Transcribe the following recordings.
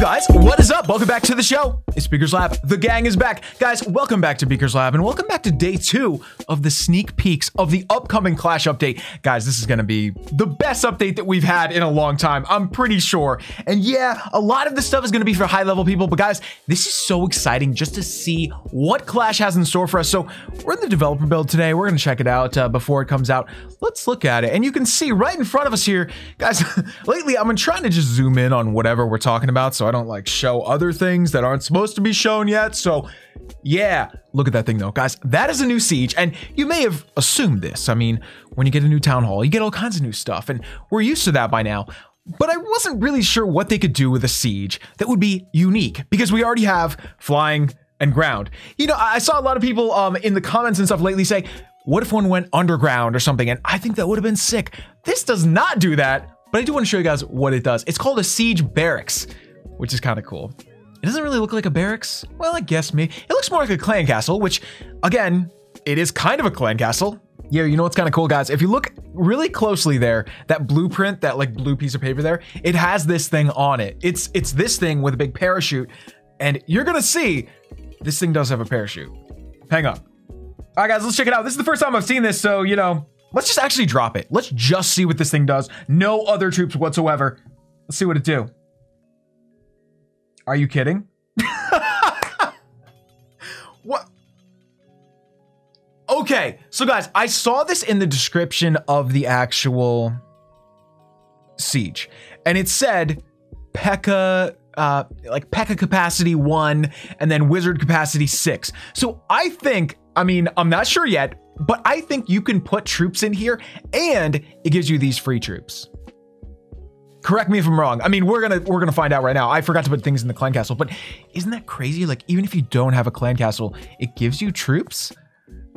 guys, what is up? Welcome back to the show. It's Beaker's Lab. The gang is back. Guys, welcome back to Beaker's Lab and welcome back to day two of the sneak peeks of the upcoming Clash update. Guys, this is going to be the best update that we've had in a long time, I'm pretty sure. And yeah, a lot of this stuff is going to be for high level people, but guys, this is so exciting just to see what Clash has in store for us. So we're in the developer build today. We're going to check it out before it comes out. Let's look at it. And you can see right in front of us here, guys, lately I've been trying to just zoom in on whatever we're talking about, so I don't like show other things that aren't supposed to be shown yet. So yeah, look at that thing though, guys. That is a new siege, and you may have assumed this. I mean, when you get a new town hall, you get all kinds of new stuff, and we're used to that by now. But I wasn't really sure what they could do with a siege that would be unique, because we already have flying and ground. You know, I saw a lot of people in the comments and stuff lately say, what if one went underground or something? And I think that would have been sick. This does not do that, but I do want to show you guys what it does. It's called a siege barracks, which is kind of cool. It doesn't really look like a barracks. Well, I guess maybe. It looks more like a clan castle, which again, it is kind of a clan castle. Yeah, you know what's kind of cool, guys? If you look really closely there, that blueprint, that like blue piece of paper there, it has this thing on it. It's this thing with a big parachute, and you're gonna see this thing does have a parachute. Hang on. All right, guys, let's check it out. This is the first time I've seen this, so you know, let's just actually drop it. Let's just see what this thing does. No other troops whatsoever. Let's see what it do. Are you kidding? What? Okay, so guys, I saw this in the description of the actual siege, and it said P.E.K.K.A. Like P.E.K.K.A. capacity 1, and then wizard capacity 6. So I think, I mean, I'm not sure yet, but I think you can put troops in here and it gives you these free troops. Correct me if I'm wrong. I mean, we're gonna find out right now. I forgot to put things in the clan castle, but isn't that crazy? Like, even if you don't have a clan castle, it gives you troops?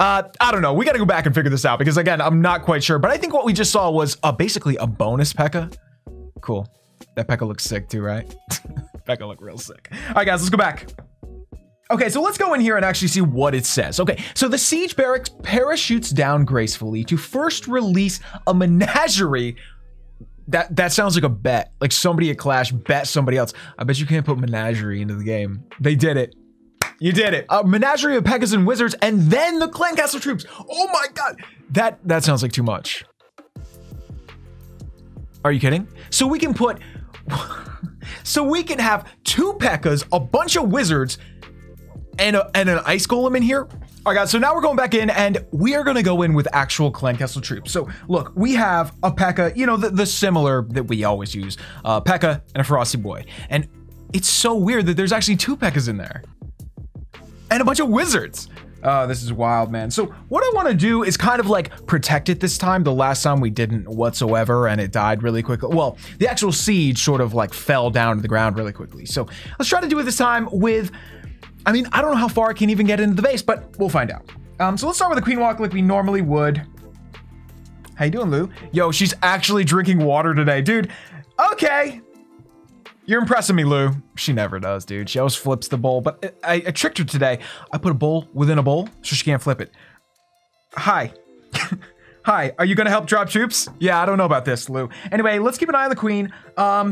I don't know. We gotta go back and figure this out because again, I'm not quite sure, but I think what we just saw was basically a bonus P.E.K.K.A. Cool. That P.E.K.K.A. looks sick too, right? P.E.K.K.A. look real sick. All right, guys, let's go back. Okay, so let's go in here and actually see what it says. Okay, so the siege barracks parachutes down gracefully to first release a menagerie. That sounds like a bet. Like somebody at Clash bet somebody else. I bet you can't put menagerie into the game. They did it. You did it. A menagerie of P.E.K.K.A.s and wizards, and then the clan castle troops. Oh my god, that sounds like too much. Are you kidding? So we can put, so we can have 2 P.E.K.K.A.s, a bunch of wizards, and an ice golem in here. All right, guys, so now we're going back in and we are gonna go in with actual clan castle troops. So look, we have a P.E.K.K.A., you know, the similar that we always use, P.E.K.K.A. and a Frosty Boy. And it's so weird that there's actually 2 P.E.K.K.A.s in there and a bunch of wizards. This is wild, man. So what I wanna do is kind of like protect it this time. The last time we didn't whatsoever and it died really quickly. Well, the actual siege sort of like fell down to the ground really quickly. So let's try to do it this time with, I mean, I don't know how far I can even get into the base, but we'll find out. So let's start with a queen walk like we normally would. How you doing, Lou? Yo, she's actually drinking water today, dude. Okay. You're impressing me, Lou. She never does, dude. She always flips the bowl, but I tricked her today. I put a bowl within a bowl so she can't flip it. Hi. Hi, are you gonna help drop troops? Yeah, I don't know about this, Lou. Anyway, let's keep an eye on the queen. I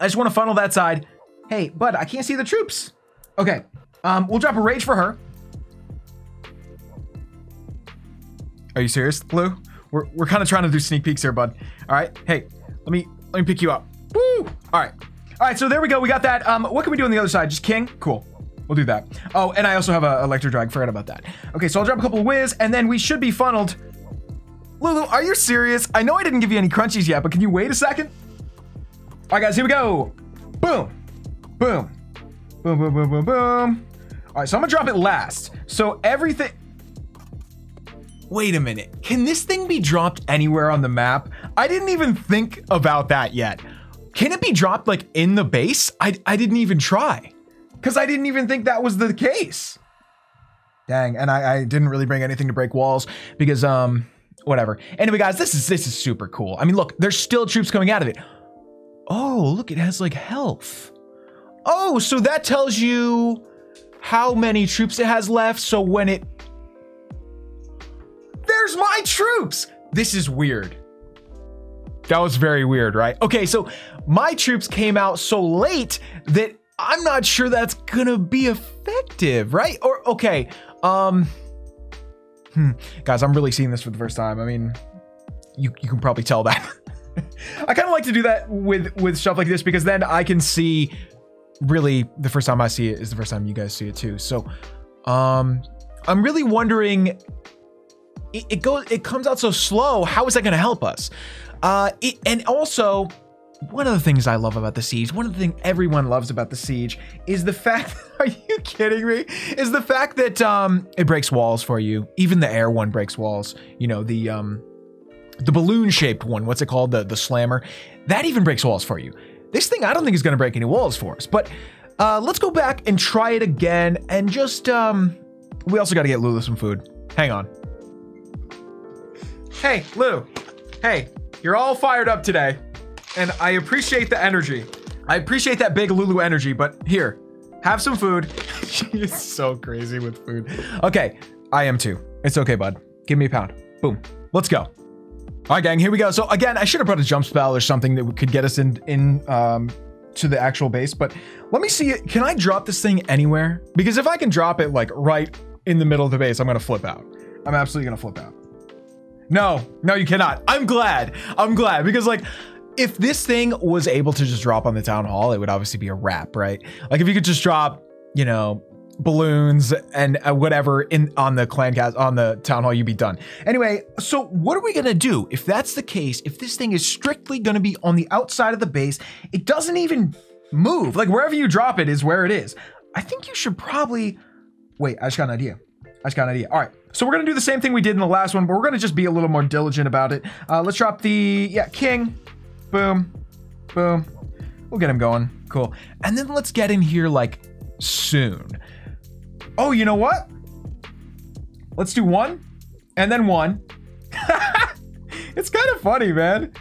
just wanna funnel that side. Hey, bud, I can't see the troops. Okay, we'll drop a rage for her. Are you serious, Blue? We're kind of trying to do sneak peeks here, bud. All right, hey, let me pick you up. Woo! All right. So there we go. We got that. What can we do on the other side? Just king. Cool. We'll do that. Oh, and I also have a electro drag. Forgot about that. Okay, so I'll drop a couple of whiz, and then we should be funneled. Lulu, are you serious? I know I didn't give you any crunchies yet, but can you wait a second? All right, guys, here we go. Boom, boom. Boom, boom, boom, boom, boom. All right, so I'm gonna drop it last. So everything, wait a minute. Can this thing be dropped anywhere on the map? I didn't even think about that yet. Can it be dropped like in the base? I didn't even try, because I didn't even think that was the case. Dang, and I didn't really bring anything to break walls because, whatever. Anyway, guys, this is super cool. I mean, look, there's still troops coming out of it. Oh, look, it has like health. Oh, so that tells you how many troops it has left. So when it, there's my troops. This is weird. That was very weird, right? Okay, so my troops came out so late that I'm not sure that's gonna be effective, right? Or, okay, guys, I'm really seeing this for the first time. I mean, you can probably tell that. I kind of like to do that with stuff like this, because then I can see, really, the first time I see it is the first time you guys see it too. So, I'm really wondering, it comes out so slow, how is that gonna help us? And also, one of the things I love about the Siege, one of the things everyone loves about the Siege is the fact, are you kidding me? Is the fact that, it breaks walls for you. Even the air one breaks walls, you know, the balloon shaped one, what's it called? The slammer, that even breaks walls for you. This thing, I don't think is gonna break any walls for us, but, let's go back and try it again. And just, we also got to get Lulu some food. Hang on. Hey, Lou, hey, you're all fired up today. And I appreciate the energy. I appreciate that big Lulu energy, but here, have some food. She is so crazy with food. Okay, I am too. It's okay, bud. Give me a pound. Boom. Let's go. All right, gang, here we go. So again, I should have brought a jump spell or something that could get us in to the actual base, but let me see it. Can I drop this thing anywhere? Because if I can drop it like right in the middle of the base, I'm gonna flip out. I'm absolutely gonna flip out. No, no, you cannot. I'm glad because like, if this thing was able to just drop on the town hall, it would obviously be a wrap, right? Like if you could just drop, you know, balloons and whatever on the clan cast on the town hall, you'd be done. Anyway, so what are we gonna do if that's the case? If this thing is strictly gonna be on the outside of the base, it doesn't even move. Like wherever you drop it is where it is. I think you should probably wait. I just got an idea. All right. So we're gonna do the same thing we did in the last one, but we're gonna just be a little more diligent about it. Let's drop the king. Boom, boom. We'll get him going. Cool. And then let's get in here like soon. Oh, you know what? Let's do one and then one. It's kind of funny, man.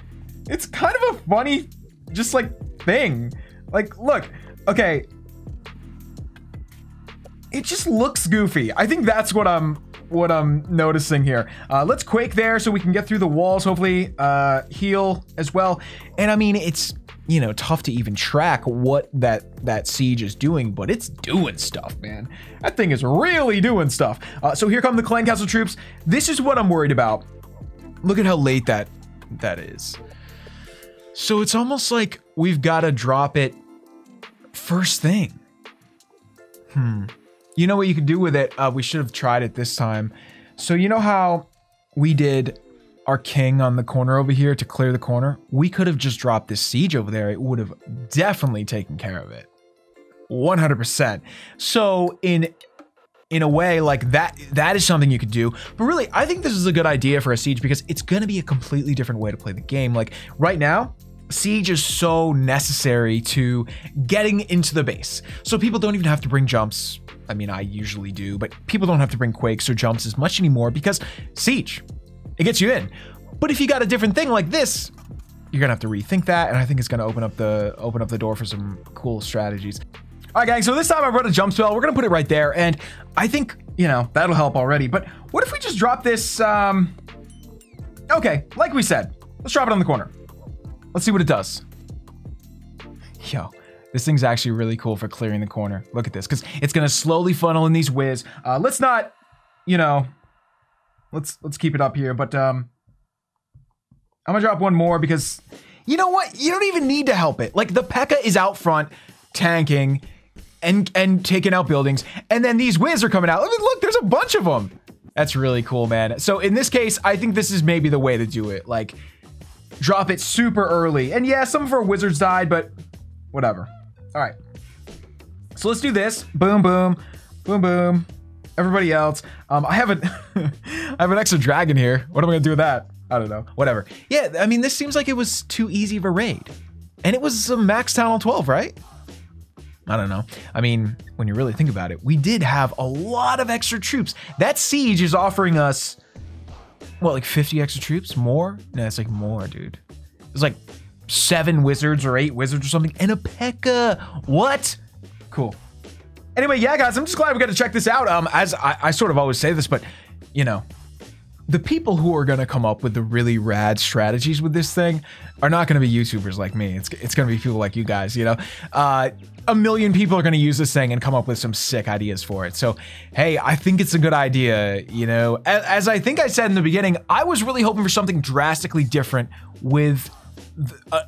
It's kind of a funny, just like thing. Like, look, okay. It just looks goofy. I think that's what I'm noticing here. Let's quake there so we can get through the walls, hopefully heal as well. And I mean, it's, you know, tough to even track what that siege is doing, but it's doing stuff, man. That thing is really doing stuff. So here come the clan castle troops. This is what I'm worried about. Look at how late that is. So it's almost like we've got to drop it first thing. You know what you can do with it? We should have tried it this time. So you know how we did our king on the corner over here to clear the corner? We could have just dropped this siege over there. It would have definitely taken care of it. 100%. So in a way like that is something you could do. But really, I think this is a good idea for a siege because it's going to be a completely different way to play the game. Like right now, siege is so necessary to getting into the base. So people don't even have to bring jumps. I mean, I usually do, but people don't have to bring quakes or jumps as much anymore because siege, it gets you in. But if you got a different thing like this, you're gonna have to rethink that. And I think it's gonna open up the door for some cool strategies. All right, guys, so this time I brought a jump spell. We're gonna put it right there. And I think, you know, that'll help already. But what if we just drop this, okay, like we said, let's drop it on the corner. Let's see what it does. Yo. This thing's actually really cool for clearing the corner. Look at this, because it's gonna slowly funnel in these whiz. Let's not, you know, let's keep it up here. But I'm gonna drop one more because, you know what? You don't even need to help it. Like the P.E.K.K.A is out front, tanking, and taking out buildings, and then these whiz are coming out. I mean, look, there's a bunch of them. That's really cool, man. So in this case, I think this is maybe the way to do it. Like, drop it super early. And yeah, some of our wizards died, but whatever. All right, so let's do this. Boom, boom, boom, boom. Everybody else. I have an extra dragon here. What am I gonna do with that? I don't know, whatever. Yeah, I mean, this seems like it was too easy of a raid. And it was a max Townhall 12, right? I don't know. I mean, when you really think about it, we did have a lot of extra troops. That siege is offering us, what, like 50 extra troops? More? No, it's like more, dude. It's like 7 wizards or 8 wizards or something, and a P.E.K.K.A. What? Cool. Anyway, yeah, guys, I'm just glad we got to check this out. As I sort of always say this, but, you know, The people who are going to come up with the really rad strategies with this thing are not going to be YouTubers like me. It's going to be people like you guys, you know? A million people are going to use this thing and come up with some sick ideas for it. So, hey, I think it's a good idea, you know? As I think I said in the beginning, I was really hoping for something drastically different with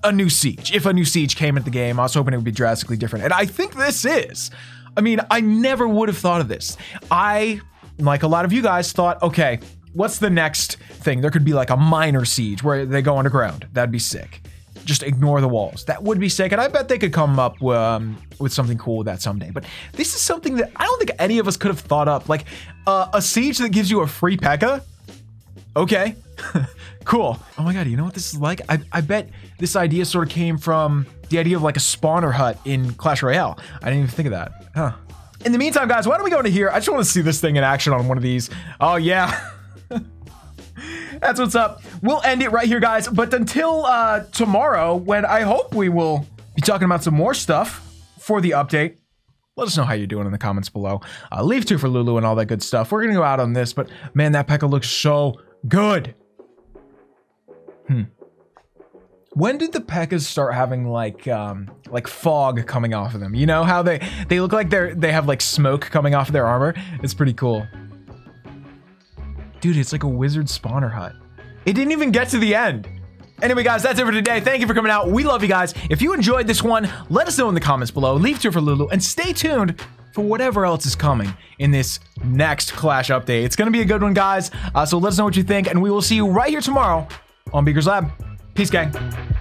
a new Siege. If a new Siege came into the game, I was hoping it would be drastically different. And I think this is. I mean, I never would have thought of this. I, like a lot of you guys, thought, okay, what's the next thing? There could be like a minor siege where they go underground. That'd be sick. Just ignore the walls. That would be sick. And I bet they could come up with something cool with that someday. But this is something that I don't think any of us could have thought up. Like a siege that gives you a free P.E.K.K.A. Okay, cool. Oh my God, you know what this is like? I bet this idea sort of came from the idea of like a spawner hut in Clash Royale. I didn't even think of that, huh? In the meantime, guys, why don't we go into here? I just want to see this thing in action on one of these. Oh yeah. That's what's up. We'll end it right here, guys. But until tomorrow, when I hope we will be talking about some more stuff for the update, let us know how you're doing in the comments below. Leave two for Lulu and all that good stuff. We're going to go out on this, but man, that P.E.K.K.A. looks so good. When did the P.E.K.K.As start having like fog coming off of them? You know how they look like they have like smoke coming off of their armor? It's pretty cool. Dude, it's like a wizard spawner hut. It didn't even get to the end. Anyway, guys, that's it for today. Thank you for coming out. We love you guys. If you enjoyed this one, let us know in the comments below. Leave two for Lulu and stay tuned for whatever else is coming in this next Clash update. It's going to be a good one, guys. So let us know what you think, and we will see you right here tomorrow on Beaker's Lab. Peace, gang.